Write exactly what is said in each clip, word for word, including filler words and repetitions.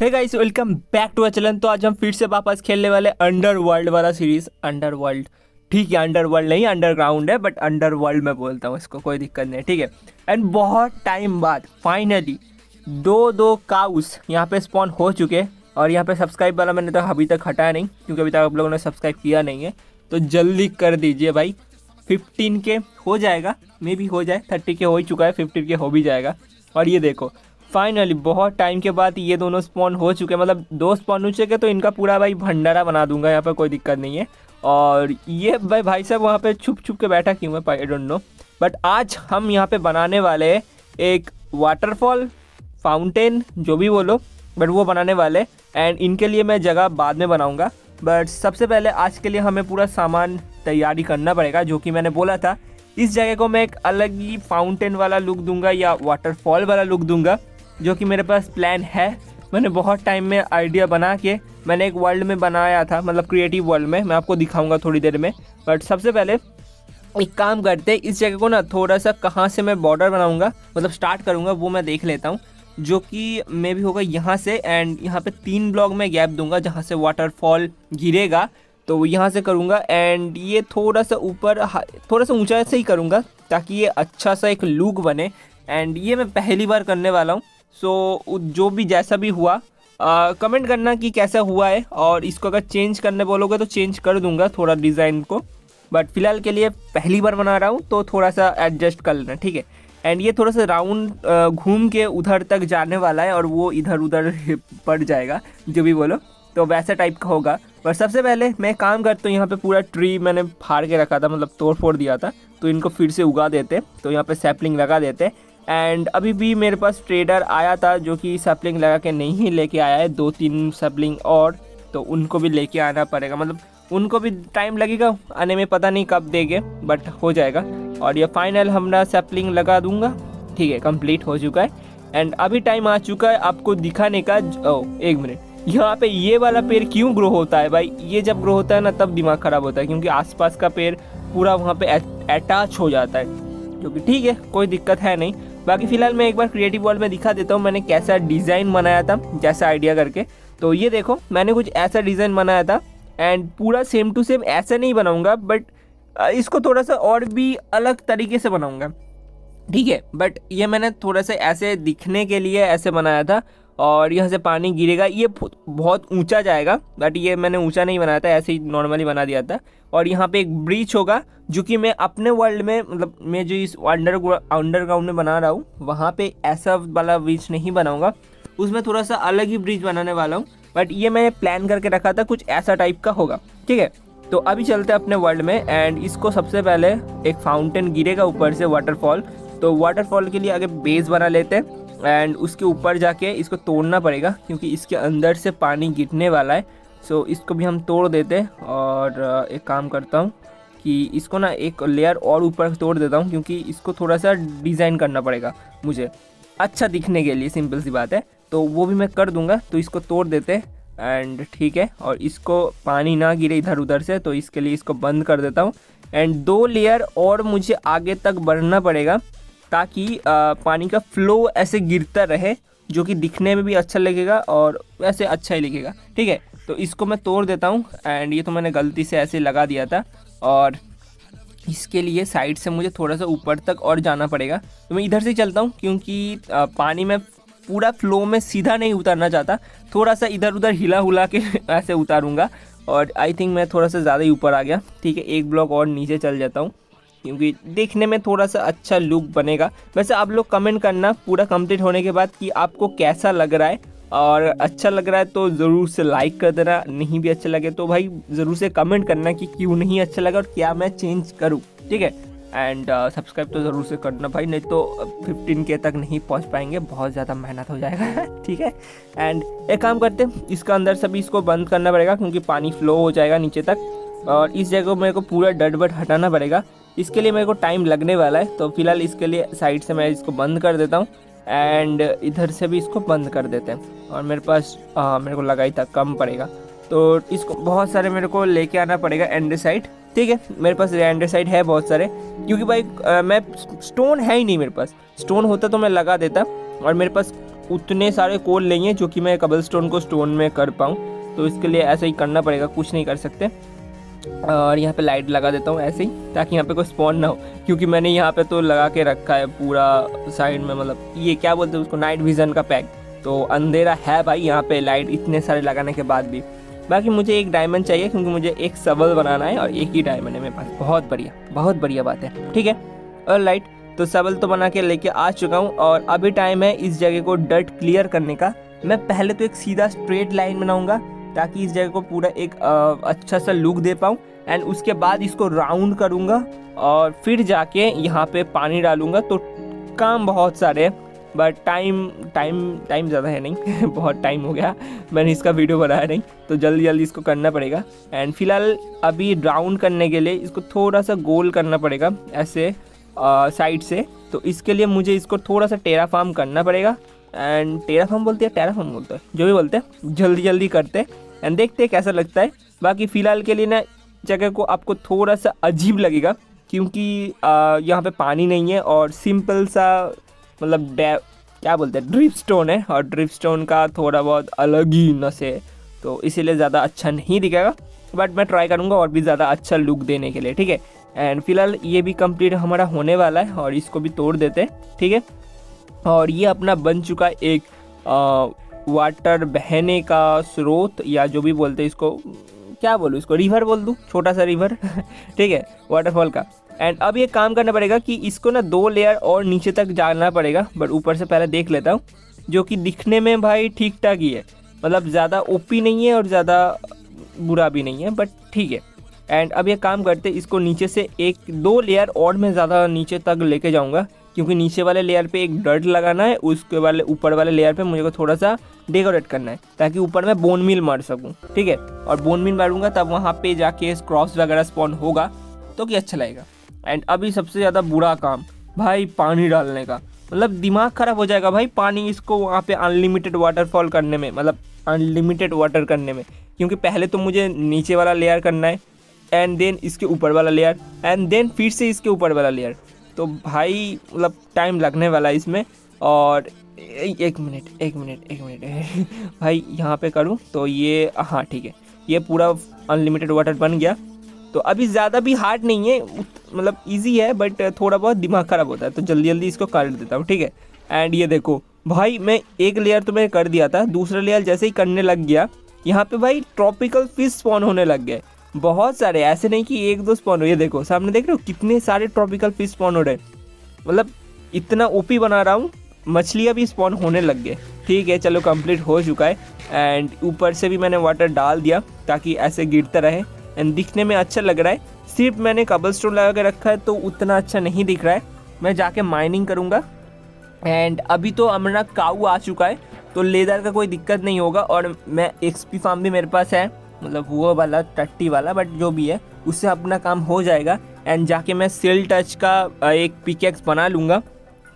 Hey guys welcome back to our channel. तो आज हम फिर से वापस खेलने वाले अंडरवर्ल्ड वाला सीरीज। अंडरवर्ल्ड ठीक है, अंडरवर्ल्ड नहीं अंडरग्राउंड है, बट अंडरवर्ल्ड में बोलता हूँ इसको, कोई दिक्कत नहीं, ठीक है। एंड बहुत टाइम बाद फाइनली दो दो काउस यहाँ पे स्पॉन हो चुके और यहाँ पे सब्सक्राइब वाला मैंने तक अभी तक हटाया नहीं क्योंकि अभी तक आप लोगों ने सब्सक्राइब किया नहीं है, तो जल्दी कर दीजिए भाई। फिफ्टीन के हो जाएगा, मे भी हो जाए, थर्टी के हो ही चुका है, फिफ्टीन के हो भी जाएगा। और ये देखो फाइनली बहुत टाइम के बाद ये दोनों स्पॉन हो चुके हैं, मतलब दो स्पॉन हो चुके तो इनका पूरा भाई भंडारा बना दूंगा यहाँ पर, कोई दिक्कत नहीं है। और ये भाई भाई साहब वहाँ पे छुप छुप के बैठा क्यों है आई डोंट नो, बट आज हम यहाँ पे बनाने वाले एक वाटरफॉल फाउंटेन जो भी बोलो, बट वो बनाने वाले। एंड इनके लिए मैं जगह बाद में बनाऊँगा, बट सबसे पहले आज के लिए हमें पूरा सामान तैयारी करना पड़ेगा, जो कि मैंने बोला था इस जगह को मैं एक अलग ही फाउंटेन वाला लुक दूंगा या वाटरफॉल वाला लुक दूंगा, जो कि मेरे पास प्लान है। मैंने बहुत टाइम में आइडिया बना के मैंने एक वर्ल्ड में बनाया था, मतलब क्रिएटिव वर्ल्ड में, मैं आपको दिखाऊंगा थोड़ी देर में। बट सबसे पहले एक काम करते हैं, इस जगह को ना थोड़ा सा कहाँ से मैं बॉर्डर बनाऊंगा, मतलब स्टार्ट करूंगा वो मैं देख लेता हूँ, जो कि मे भी होगा यहाँ से। एंड यहाँ पे तीन ब्लॉक में गैप दूंगा जहाँ से वाटरफॉल गिरेगा, तो यहाँ से करूँगा। एंड ये थोड़ा सा ऊपर थोड़ा सा ऊँचा से ही करूँगा ताकि ये अच्छा सा एक लुक बने। एंड ये मैं पहली बार करने वाला हूँ, सो so, जो भी जैसा भी हुआ कमेंट करना कि कैसा हुआ है, और इसको अगर चेंज करने बोलोगे तो चेंज कर दूंगा थोड़ा डिज़ाइन को, बट फिलहाल के लिए पहली बार बना रहा हूँ तो थोड़ा सा एडजस्ट कर लेना, ठीक है। एंड ये थोड़ा सा राउंड घूम के उधर तक जाने वाला है और वो इधर उधर पड़ जाएगा जो भी बोलो, तो वैसा टाइप का होगा। पर सबसे पहले मैं काम करता हूँ, यहाँ पे पूरा ट्री मैंने फाड़ के रखा था, मतलब तोड़ फोड़ दिया था, तो इनको फिर से उगा देते, तो यहाँ पे सैपलिंग लगा देते। एंड अभी भी मेरे पास ट्रेडर आया था जो कि सैपलिंग लगा के नहीं लेके आया है, दो तीन सैपलिंग और, तो उनको भी लेके आना पड़ेगा, मतलब उनको भी टाइम लगेगा आने में, पता नहीं कब देंगे बट हो जाएगा। और ये फाइनल हमारा सैपलिंग लगा दूंगा, ठीक है, कंप्लीट हो चुका है। एंड अभी टाइम आ चुका है आपको दिखाने का, ओ एक मिनट, यहाँ पे ये वाला पेड़ क्यों ग्रो होता है भाई, ये जब ग्रो होता है ना तब दिमाग ख़राब होता है क्योंकि आसपास का पेड़ पूरा वहाँ पे अटैच हो जाता है, जो कि ठीक है, कोई दिक्कत है नहीं। बाकी फ़िलहाल मैं एक बार क्रिएटिव वर्ल्ड में दिखा देता हूँ मैंने कैसा डिज़ाइन बनाया था, जैसा आइडिया करके। तो ये देखो मैंने कुछ ऐसा डिज़ाइन बनाया था, एंड पूरा सेम टू सेम ऐसा नहीं बनाऊँगा, बट इसको थोड़ा सा और भी अलग तरीके से बनाऊँगा, ठीक है। बट ये मैंने थोड़ा सा ऐसे दिखने के लिए ऐसे बनाया था। और यहाँ से पानी गिरेगा, ये बहुत ऊंचा जाएगा, बट ये मैंने ऊंचा नहीं बनाया था, ऐसे ही नॉर्मली बना दिया था। और यहाँ पे एक ब्रिज होगा जो कि मैं अपने वर्ल्ड में, मतलब मैं जो इस अंडर अंडरग्राउंड में बना रहा हूँ वहाँ पे ऐसा वाला ब्रिज नहीं बनाऊँगा, उसमें थोड़ा सा अलग ही ब्रिज बनाने वाला हूँ। बट ये मैंने प्लान करके रखा था, कुछ ऐसा टाइप का होगा, ठीक है। तो अभी चलते हैं अपने वर्ल्ड में। एंड इसको सबसे पहले एक फाउंटेन गिरेगा ऊपर से, वाटरफॉल, तो वाटरफॉल के लिए आगे बेस बना लेते हैं। एंड उसके ऊपर जाके इसको तोड़ना पड़ेगा क्योंकि इसके अंदर से पानी गिरने वाला है, सो इसको भी हम तोड़ देते हैं। और एक काम करता हूँ कि इसको ना एक लेयर और ऊपर तोड़ देता हूँ क्योंकि इसको थोड़ा सा डिज़ाइन करना पड़ेगा मुझे अच्छा दिखने के लिए, सिंपल सी बात है, तो वो भी मैं कर दूँगा। तो इसको तोड़ देते हैं एंड ठीक है, और इसको पानी ना गिरे इधर उधर से, तो इसके लिए इसको बंद कर देता हूँ। एंड दो लेयर और मुझे आगे तक बढ़ना पड़ेगा ताकि पानी का फ्लो ऐसे गिरता रहे, जो कि दिखने में भी अच्छा लगेगा और वैसे अच्छा ही लगेगा, ठीक है। तो इसको मैं तोड़ देता हूँ। एंड ये तो मैंने गलती से ऐसे लगा दिया था, और इसके लिए साइड से मुझे थोड़ा सा ऊपर तक और जाना पड़ेगा, तो मैं इधर से चलता हूँ क्योंकि पानी में पूरा फ्लो में सीधा नहीं उतारना चाहता, थोड़ा सा इधर उधर हिला हुला के ऐसे उतारूँगा। और आई थिंक मैं थोड़ा सा ज़्यादा ही ऊपर आ गया, ठीक है, एक ब्लॉक और नीचे चल जाता हूँ क्योंकि देखने में थोड़ा सा अच्छा लुक बनेगा। वैसे आप लोग कमेंट करना पूरा कंप्लीट होने के बाद कि आपको कैसा लग रहा है, और अच्छा लग रहा है तो ज़रूर से लाइक कर देना, नहीं भी अच्छा लगे तो भाई ज़रूर से कमेंट करना कि क्यों नहीं अच्छा लगा और क्या मैं चेंज करूँ, ठीक है। एंड सब्सक्राइब तो ज़रूर से करना भाई, नहीं तो फिफ्टीन के तक नहीं पहुँच पाएंगे, बहुत ज़्यादा मेहनत हो जाएगा ठीक है। एंड एक काम करते हैं, इसका अंदर से भी इसको बंद करना पड़ेगा क्योंकि पानी फ्लो हो जाएगा नीचे तक, और इस जगह को मेरे को पूरा डट बट हटाना पड़ेगा, इसके लिए मेरे को टाइम लगने वाला है। तो फिलहाल इसके लिए साइड से मैं इसको बंद कर देता हूँ, एंड इधर से भी इसको बंद कर देते हैं। और मेरे पास आ, मेरे को लगा ही था कम पड़ेगा, तो इसको बहुत सारे मेरे को लेके आना पड़ेगा एंडरसाइड, ठीक है। मेरे पास एंडरसाइड है बहुत सारे क्योंकि भाई आ, मैं स्टोन है ही नहीं मेरे पास, स्टोन होता तो मैं लगा देता, और मेरे पास उतने सारे कोल लेंगे जो कि मैं कबल स्टोन को स्टोन में कर पाऊँ, तो इसके लिए ऐसे ही करना पड़ेगा, कुछ नहीं कर सकते। और यहाँ पे लाइट लगा देता हूँ ऐसे ही, ताकि यहाँ पे कोई स्पॉन ना हो, क्योंकि मैंने यहाँ पे तो लगा के रखा है पूरा साइड में, मतलब ये क्या बोलते हैं उसको, नाइट विज़न का पैक। तो अंधेरा है भाई यहाँ पे लाइट इतने सारे लगाने के बाद भी। बाकी मुझे एक डायमंड चाहिए क्योंकि मुझे एक सबल बनाना है और एक ही डायमंड है मेरे पास। बहुत बढ़िया, बहुत बढ़िया बात है, ठीक है। और लाइट तो सबल तो बना के लेके आ चुका हूँ, और अभी टाइम है इस जगह को डर्ट क्लियर करने का। मैं पहले तो एक सीधा स्ट्रेट लाइन बनाऊँगा ताकि इस जगह को पूरा एक आ, अच्छा सा लुक दे पाऊँ, एंड उसके बाद इसको राउंड करूँगा और फिर जाके यहाँ पे पानी डालूँगा। तो काम बहुत सारे हैं, बट टाइम टाइम टाइम ज़्यादा है नहीं बहुत टाइम हो गया, मैंने इसका वीडियो बनाया नहीं, तो जल्दी जल्दी इसको करना पड़ेगा। एंड फिलहाल अभी राउंड करने के लिए इसको थोड़ा सा गोल करना पड़ेगा ऐसे साइड से, तो इसके लिए मुझे इसको थोड़ा सा टेराफार्म करना पड़ेगा। एंड टेराफार्म बोलते हैं, टेराफार्म बोलते हैं, जो भी बोलते हैं, जल्दी जल्दी करते हैं एंड देखते हैं कैसा लगता है। बाकी फ़िलहाल के लिए ना जगह को आपको थोड़ा सा अजीब लगेगा क्योंकि यहाँ पे पानी नहीं है और सिंपल सा मतलब डै क्या बोलते हैं ड्रिप स्टोन है, और ड्रिप स्टोन का थोड़ा बहुत अलग ही नस है, तो इसीलिए ज़्यादा अच्छा नहीं दिखेगा। बट मैं ट्राई करूँगा और भी ज़्यादा अच्छा लुक देने के लिए, ठीक है। एंड फिलहाल ये भी कंप्लीट हमारा होने वाला है, और इसको भी तोड़ देते हैं, ठीक है। और ये अपना बन चुका एक आ, वाटर बहने का स्रोत, या जो भी बोलते हैं इसको, क्या बोलूँ इसको, रिवर बोल दूँ, छोटा सा रिवर ठीक है, वाटरफॉल का। एंड अब ये काम करना पड़ेगा कि इसको ना दो लेयर और नीचे तक जाना पड़ेगा, बट ऊपर से पहले देख लेता हूँ, जो कि दिखने में भाई ठीक ठाक ही है, मतलब ज़्यादा ओपी नहीं है और ज़्यादा बुरा भी नहीं है, बट ठीक है। एंड अब ये काम करते, इसको नीचे से एक दो लेयर और मैं ज़्यादा नीचे तक लेके जाऊँगा, क्योंकि नीचे वाले लेयर पे एक डर्ट लगाना है, उसके वाले ऊपर वाले लेयर पे मुझे को थोड़ा सा डेकोरेट करना है ताकि ऊपर मैं बोन मिल मार सकूँ, ठीक है। और बोन मिल मारूँगा तब वहाँ पे जाके क्रॉस वगैरह स्पॉन होगा तो कि अच्छा लगेगा। एंड अभी सबसे ज़्यादा बुरा काम भाई पानी डालने का, मतलब दिमाग ख़राब हो जाएगा भाई पानी इसको वहाँ पे अनलिमिटेड वाटरफॉल करने में, मतलब अनलिमिटेड वाटर करने में, क्योंकि पहले तो मुझे नीचे वाला लेयर करना है, एंड देन इसके ऊपर वाला लेयर, एंड देन फिर से इसके ऊपर वाला लेयर, तो भाई मतलब टाइम लगने वाला है इसमें। और एक मिनट एक मिनट एक मिनट भाई यहाँ पे करूँ तो ये, हाँ ठीक है, ये पूरा अनलिमिटेड वाटर बन गया। तो अभी ज़्यादा भी हार्ड नहीं है, मतलब इजी है, बट थोड़ा बहुत दिमाग ख़राब होता है, तो जल्दी जल्दी इसको कर देता हूँ, ठीक है। एंड ये देखो भाई मैं एक लेयर तो मैं कर दिया था, दूसरा लेयर जैसे ही करने लग गया यहाँ पे भाई ट्रॉपिकल फिश स्पॉन होने लग गए, बहुत सारे, ऐसे नहीं कि एक दो स्पॉन हो। ये देखो सामने देख रहे हो कितने सारे ट्रॉपिकल फिश स्पॉन हो रहे, मतलब इतना ओपी बना रहा हूँ, मछलियाँ भी स्पॉन होने लग गए, ठीक है। चलो कंप्लीट हो चुका है, एंड ऊपर से भी मैंने वाटर डाल दिया ताकि ऐसे गिरता रहे, एंड दिखने में अच्छा लग रहा है। सिर्फ मैंने कबल स्टोन लगा के रखा है तो उतना अच्छा नहीं दिख रहा है, मैं जाके माइनिंग करूँगा। एंड अभी तो हमारा काऊ आ चुका है तो लेदर का कोई दिक्कत नहीं होगा, और मैं एक्सपी फार्म भी मेरे पास है, मतलब वो वाला टट्टी वाला, बट जो भी है उससे अपना काम हो जाएगा। एंड जाके मैं सिल टच का एक पिकेक्स बना लूँगा,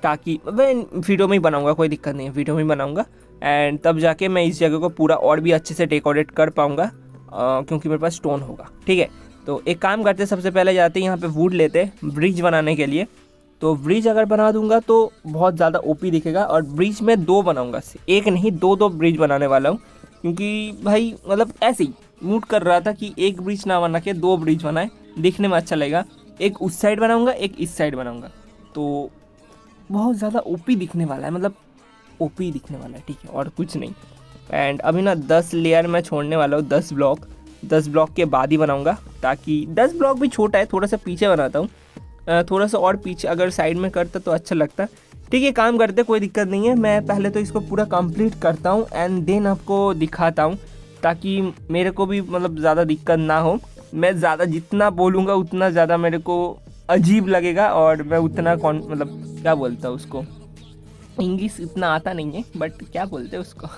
ताकि मैं वीडियो में ही बनाऊँगा, कोई दिक्कत नहीं है, वीडियो में ही बनाऊँगा। एंड तब जाके मैं इस जगह को पूरा और भी अच्छे से डेकोरेट कर पाऊँगा, क्योंकि मेरे पास स्टोन होगा, ठीक है। तो एक काम करते, सबसे पहले जाते हैं यहाँ पे वुड लेते हैं ब्रिज बनाने के लिए। तो ब्रिज अगर बना दूंगा तो बहुत ज़्यादा ओपी दिखेगा, और ब्रिज मैं दो बनाऊंगा, एक नहीं दो दो ब्रिज बनाने वाला हूँ, क्योंकि भाई मतलब ऐसे ही मूड कर रहा था कि एक ब्रिज ना बना के दो ब्रिज बनाए, दिखने में अच्छा लगेगा। एक उस साइड बनाऊँगा, एक इस साइड बनाऊँगा, तो बहुत ज़्यादा ओपी दिखने वाला है, मतलब ओपी दिखने वाला है, ठीक है, और कुछ नहीं। एंड अभी ना दस लेयर मैं छोड़ने वाला हूँ, दस ब्लॉक दस ब्लॉक के बाद ही बनाऊंगा, ताकि दस ब्लॉक भी छोटा है, थोड़ा सा पीछे बनाता हूँ, थोड़ा सा और पीछे अगर साइड में करता तो अच्छा लगता, ठीक है। काम करते, कोई दिक्कत नहीं है। मैं पहले तो इसको पूरा कंप्लीट करता हूँ एंड देन आपको दिखाता हूँ, ताकि मेरे को भी मतलब ज़्यादा दिक्कत ना हो। मैं ज़्यादा जितना बोलूँगा उतना ज़्यादा मेरे को अजीब लगेगा, और मैं उतना कौन मतलब क्या बोलता हूँ उसको, इंग्लिश इतना आता नहीं है, बट क्या बोलते हैं उसको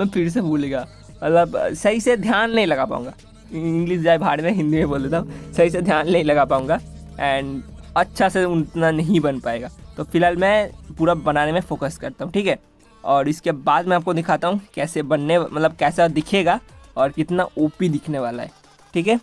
मैं फिर से भूलेगा, मतलब सही से ध्यान नहीं लगा पाऊँगा। इंग्लिश जाए भाड़ में, हिंदी में बोल देता हूँ, सही से ध्यान नहीं लगा पाऊँगा एंड अच्छा से उतना नहीं बन पाएगा। तो फिलहाल मैं पूरा बनाने में फ़ोकस करता हूँ, ठीक है, और इसके बाद मैं आपको दिखाता हूँ कैसे बनने, मतलब कैसा दिखेगा और कितना ओपी दिखने वाला है, ठीक है।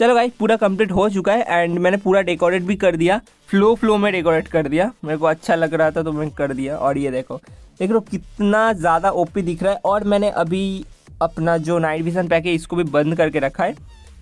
चलो गाइस पूरा कंप्लीट हो चुका है एंड मैंने पूरा डेकोरेट भी कर दिया, फ्लो फ्लो में डेकोरेट कर दिया, मेरे को अच्छा लग रहा था तो मैंने कर दिया। और ये देखो देख लो कितना ज़्यादा ओपी दिख रहा है। और मैंने अभी अपना जो नाइट विजन पैक है इसको भी बंद करके रखा है,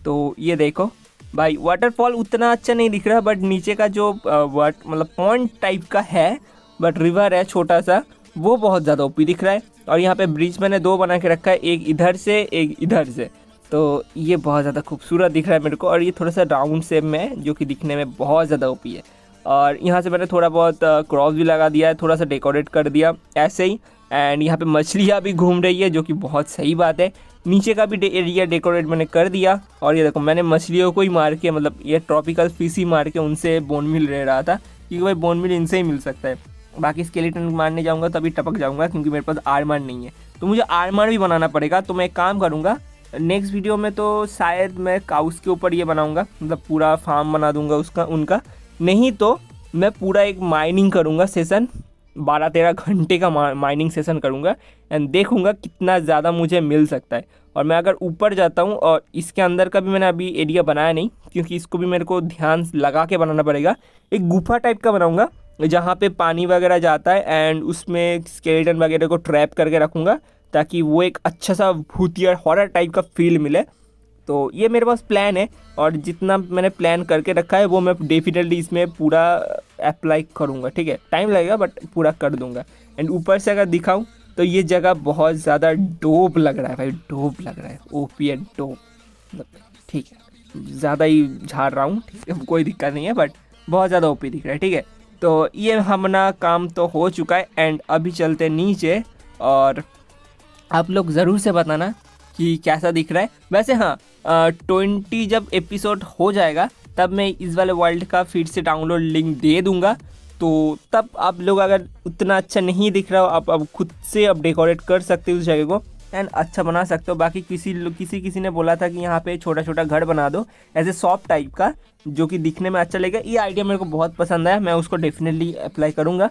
तो ये देखो भाई वाटरफॉल उतना अच्छा नहीं दिख रहा, बट नीचे का जो वाट मतलब पॉन्ड टाइप का है बट रिवर है छोटा सा वो बहुत ज़्यादा ओपी दिख रहा है। और यहाँ पे ब्रिज मैंने दो बना के रखा है, एक इधर से एक इधर से, तो ये बहुत ज़्यादा खूबसूरत दिख रहा है मेरे को। और ये थोड़ा सा राउंड शेप में है जो कि दिखने में बहुत ज़्यादा ओपी है। और यहाँ से मैंने थोड़ा बहुत क्रॉस भी लगा दिया है, थोड़ा सा डेकोरेट कर दिया ऐसे ही। एंड यहाँ पे मछलियाँ भी घूम रही है जो कि बहुत सही बात है। नीचे का भी एरिया डेकोरेट मैंने कर दिया। और ये देखो मैंने मछलियों को ही मार के मतलब ये ट्रॉपिकल फिश ही मार के उनसे बोन मिल रह रहा था, क्योंकि भाई बोन मिल इनसे ही मिल सकता है। बाकी स्केलेटन मारने जाऊँगा तभी टपक जाऊँगा क्योंकि मेरे पास आर्मर नहीं है, तो मुझे आर्मर भी बनाना पड़ेगा। तो मैं एक काम करूँगा नेक्स्ट वीडियो में, तो शायद मैं काउस के ऊपर ये बनाऊँगा, मतलब पूरा फार्म बना दूँगा उसका उनका, नहीं तो मैं पूरा एक माइनिंग करूँगा सेशन, बारह तेरह घंटे का माइनिंग सेशन करूँगा एंड देखूँगा कितना ज़्यादा मुझे मिल सकता है। और मैं अगर ऊपर जाता हूँ, और इसके अंदर का भी मैंने अभी एरिया बनाया नहीं क्योंकि इसको भी मेरे को ध्यान लगा के बनाना पड़ेगा। एक गुफा टाइप का बनाऊँगा जहाँ पे पानी वगैरह जाता है एंड उसमें स्केलेटन वगैरह को ट्रैप करके रखूँगा ताकि वो एक अच्छा सा भूतिया हॉरर टाइप का फील मिले। तो ये मेरे पास प्लान है, और जितना मैंने प्लान करके रखा है वो मैं डेफिनेटली इसमें पूरा अप्लाई करूँगा। ठीक है, टाइम लगेगा बट पूरा कर दूँगा। एंड ऊपर से अगर दिखाऊँ तो ये जगह बहुत ज़्यादा डोप लग रहा है भाई, डोप लग रहा है, ओपी एंड डोप। ठीक है, ज़्यादा ही झाड़ रहा हूँ, ठीक है, कोई दिक्कत नहीं है, बट बहुत ज़्यादा ओपी दिख रहा है। ठीक है, तो ये हमारा काम तो हो चुका है एंड अभी चलते हैं नीचे, और आप लोग ज़रूर से बताना कि कैसा दिख रहा है। वैसे हाँ, ट्वेंटी जब एपिसोड हो जाएगा तब मैं इस वाले वर्ल्ड का फिर से डाउनलोड लिंक दे दूंगा, तो तब आप लोग अगर उतना अच्छा नहीं दिख रहा हो आप अब खुद से अब डेकोरेट कर सकते हो उस जगह को एंड अच्छा बना सकते हो। बाकी किसी किसी किसी ने बोला था कि यहाँ पे छोटा छोटा घर बना दो एज ए शॉप टाइप का, जो कि दिखने में अच्छा लगेगा। ये आइडिया मेरे को बहुत पसंद आया, मैं उसको डेफिनेटली अप्लाई करूँगा।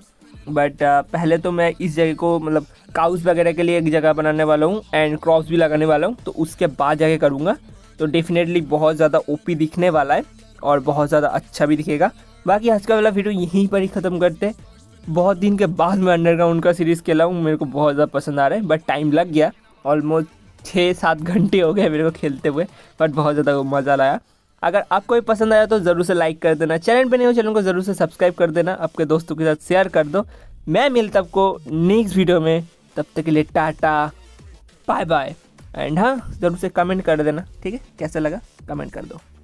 बट पहले तो मैं इस जगह को मतलब काउस वगैरह के लिए एक जगह बनाने वाला हूँ एंड क्रॉप्स भी लगाने वाला हूँ, तो उसके बाद जाके करूँगा। तो डेफिनेटली बहुत ज़्यादा ओपी दिखने वाला है और बहुत ज़्यादा अच्छा भी दिखेगा। बाकी आज का वाला वीडियो यहीं पर ही ख़त्म करते हैं। बहुत दिन के बाद मैं अंडरग्राउंड का सीरीज़ खेला हूँ, मेरे को बहुत ज़्यादा पसंद आ रहा है, बट टाइम लग गया, ऑलमोस्ट छः सात घंटे हो गए मेरे को खेलते हुए, बट बहुत ज़्यादा मज़ा आया। अगर आपको भी पसंद आया तो ज़रूर से लाइक कर देना, चैनल पे नहीं हो चैनल को ज़रूर से सब्सक्राइब कर देना, आपके दोस्तों के साथ शेयर कर दो। मैं मिलता हूं आपको नेक्स्ट वीडियो में, तब तक के लिए टाटा बाय बाय। एंड हाँ, ज़रूर से कमेंट कर देना, ठीक है, कैसा लगा कमेंट कर दो।